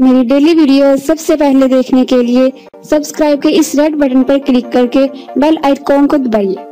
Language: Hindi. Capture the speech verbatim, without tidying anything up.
मेरी डेली वीडियो सबसे पहले देखने के लिए सब्सक्राइब के इस रेड बटन पर क्लिक करके बेल आइकॉन को दबाइए।